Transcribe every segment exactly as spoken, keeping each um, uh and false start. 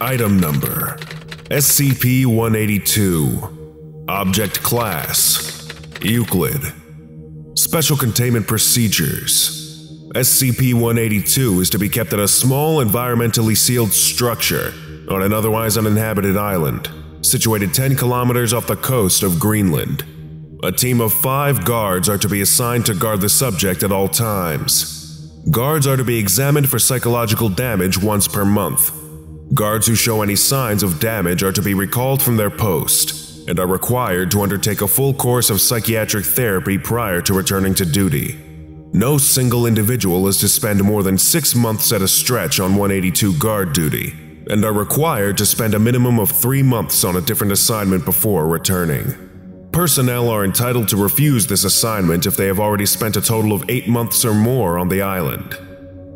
Item number S C P one eighty-two. Object class Euclid. Special containment procedures. S C P one eighty-two is to be kept in a small, environmentally sealed structure on an otherwise uninhabited island situated ten kilometers off the coast of Greenland. A team of five guards are to be assigned to guard the subject at all times. Guards are to be examined for psychological damage once per month. Guards who show any signs of damage are to be recalled from their post and are required to undertake a full course of psychiatric therapy prior to returning to duty. No single individual is to spend more than six months at a stretch on one eighty-two guard duty and are required to spend a minimum of three months on a different assignment before returning. Personnel are entitled to refuse this assignment if they have already spent a total of eight months or more on the island.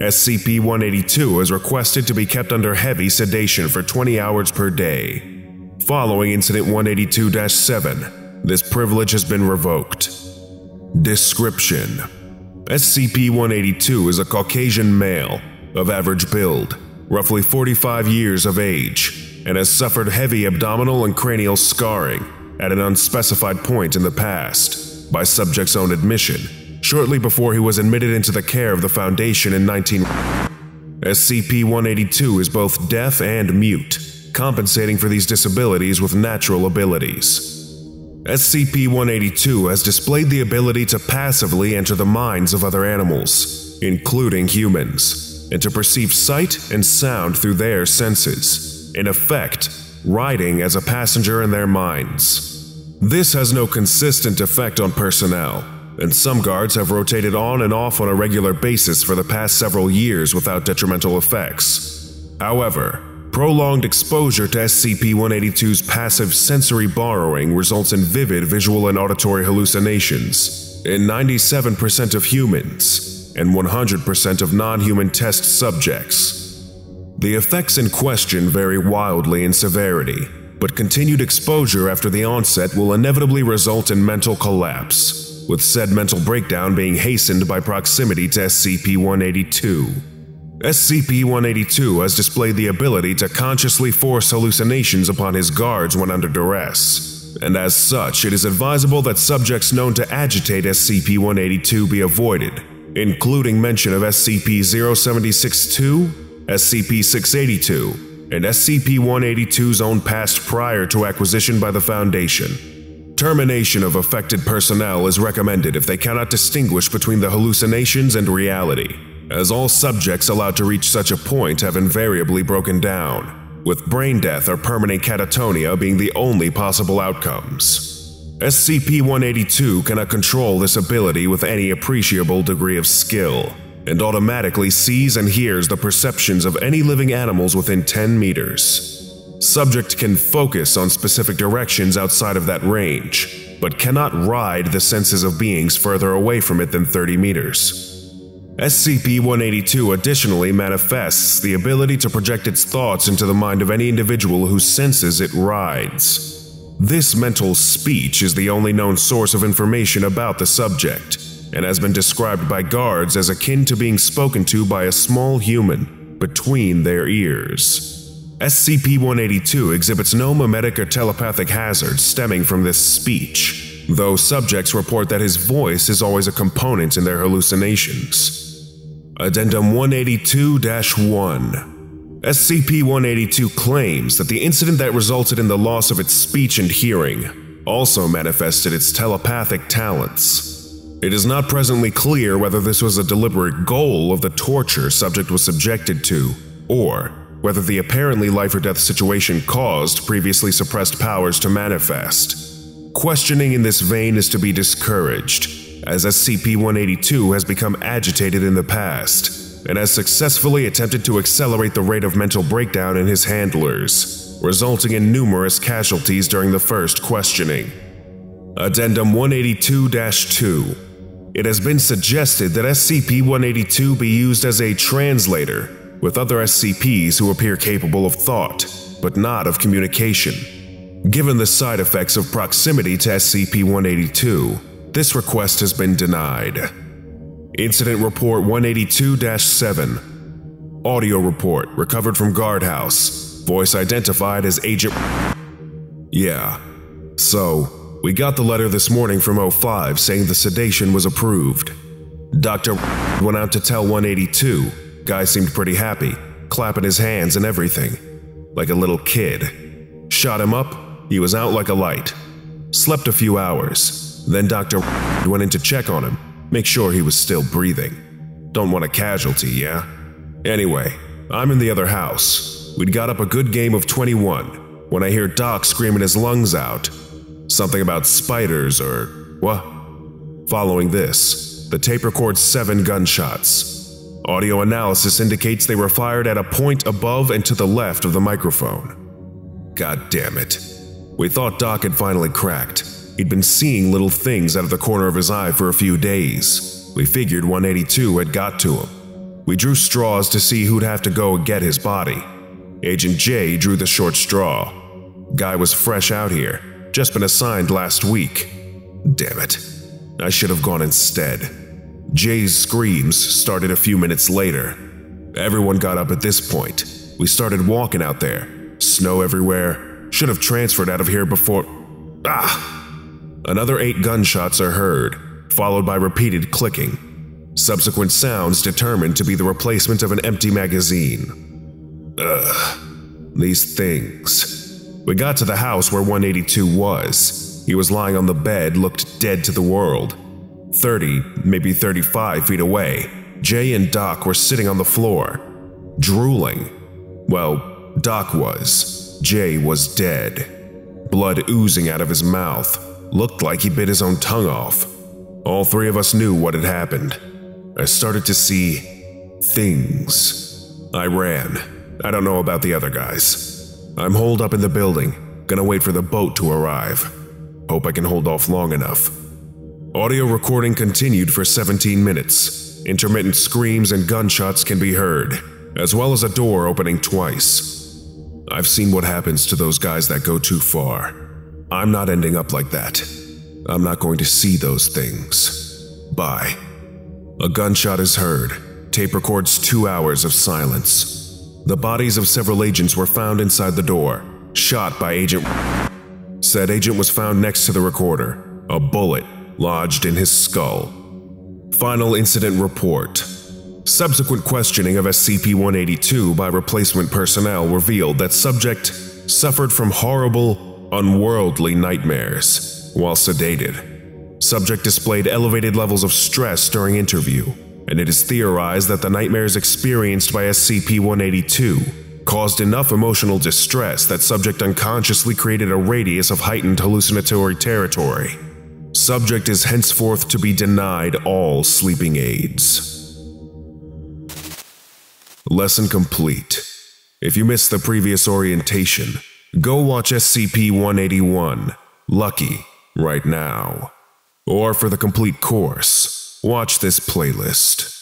S C P one eighty-two is requested to be kept under heavy sedation for twenty hours per day. Following Incident one eighty-two dash seven, this privilege has been revoked. Description: S C P one eighty-two is a Caucasian male, of average build, roughly forty-five years of age, and has suffered heavy abdominal and cranial scarring at an unspecified point in the past, by subject's own admission, shortly before he was admitted into the care of the Foundation in nineteen... S C P one eighty-two is both deaf and mute, compensating for these disabilities with natural abilities. S C P one eighty-two has displayed the ability to passively enter the minds of other animals, including humans, and to perceive sight and sound through their senses, in effect, riding as a passenger in their minds. This has no consistent effect on personnel, and some guards have rotated on and off on a regular basis for the past several years without detrimental effects. However, prolonged exposure to S C P one eighty-two's passive sensory borrowing results in vivid visual and auditory hallucinations in ninety-seven percent of humans and one hundred percent of non-human test subjects. The effects in question vary wildly in severity, but continued exposure after the onset will inevitably result in mental collapse, with said mental breakdown being hastened by proximity to S C P one eighty-two. S C P one eighty-two has displayed the ability to consciously force hallucinations upon his guards when under duress, and as such, it is advisable that subjects known to agitate S C P one eighty-two be avoided, including mention of S C P zero seven six dash two, S C P six eighty-two, and S C P one eighty-two's own past prior to acquisition by the Foundation. Termination of affected personnel is recommended if they cannot distinguish between the hallucinations and reality, as all subjects allowed to reach such a point have invariably broken down, with brain death or permanent catatonia being the only possible outcomes. S C P one eighty-two cannot control this ability with any appreciable degree of skill, and automatically sees and hears the perceptions of any living animals within ten meters. Subject can focus on specific directions outside of that range, but cannot ride the senses of beings further away from it than thirty meters. S C P one eighty-two additionally manifests the ability to project its thoughts into the mind of any individual whose senses it rides. This mental speech is the only known source of information about the subject, and has been described by guards as akin to being spoken to by a small human between their ears. S C P one eighty-two exhibits no mimetic or telepathic hazards stemming from this speech, though subjects report that his voice is always a component in their hallucinations. Addendum one eighty-two dash one. S C P one eighty-two claims that the incident that resulted in the loss of its speech and hearing also manifested its telepathic talents. It is not presently clear whether this was a deliberate goal of the torture subject was subjected to, or whether the apparently life-or-death situation caused previously suppressed powers to manifest. Questioning in this vein is to be discouraged, as S C P one eighty-two has become agitated in the past and has successfully attempted to accelerate the rate of mental breakdown in his handlers, resulting in numerous casualties during the first questioning. Addendum one eighty-two dash two. It has been suggested that S C P one eighty-two be used as a translator with other S C Ps who appear capable of thought, but not of communication. Given the side effects of proximity to S C P one eighty-two, this request has been denied. Incident Report one eighty-two dash seven. Audio report recovered from guardhouse, voice identified as Agent... Yeah. So, we got the letter this morning from O five saying the sedation was approved. Doctor went out to tell one eighty-two. Guy seemed pretty happy, clapping his hands and everything. Like a little kid. Shot him up, he was out like a light. Slept a few hours. Then Doctor went in to check on him, make sure he was still breathing. Don't want a casualty, yeah? Anyway, I'm in the other house. We'd got up a good game of twenty-one when I hear Doc screaming his lungs out. Something about spiders or what? Following this, the tape records seven gunshots. Audio analysis indicates they were fired at a point above and to the left of the microphone. God damn it. We thought Doc had finally cracked. He'd been seeing little things out of the corner of his eye for a few days. We figured one eighty-two had got to him. We drew straws to see who'd have to go and get his body. Agent J drew the short straw. Guy was fresh out here, just been assigned last week. Damn it. I should have gone instead. Jay's screams started a few minutes later. Everyone got up at this point. We started walking out there. Snow everywhere. Should have transferred out of here before… Ah! Another eight gunshots are heard, followed by repeated clicking. Subsequent sounds determined to be the replacement of an empty magazine. Ugh. These things. We got to the house where one eighty-two was. He was lying on the bed, looked dead to the world. thirty, maybe thirty-five feet away, Jay and Doc were sitting on the floor, drooling. Well, Doc was. Jay was dead. Blood oozing out of his mouth. Looked like he bit his own tongue off. All three of us knew what had happened. I started to see things. I ran. I don't know about the other guys. I'm holed up in the building, gonna wait for the boat to arrive. Hope I can hold off long enough. Audio recording continued for seventeen minutes. Intermittent screams and gunshots can be heard, as well as a door opening twice. I've seen what happens to those guys that go too far. I'm not ending up like that. I'm not going to see those things. Bye. A gunshot is heard. Tape records two hours of silence. The bodies of several agents were found inside the door, shot by Agent. Said agent was found next to the recorder, a bullet lodged in his skull. Final incident report. Subsequent questioning of S C P one eighty-two by replacement personnel revealed that subject suffered from horrible, unworldly nightmares while sedated. Subject displayed elevated levels of stress during interview, and it is theorized that the nightmares experienced by S C P one eighty-two caused enough emotional distress that subject unconsciously created a radius of heightened hallucinatory territory. Subject is henceforth to be denied all sleeping aids. Lesson complete. If you missed the previous orientation, go watch S C P one eighty-one, Lucky, right now. Or for the complete course, watch this playlist.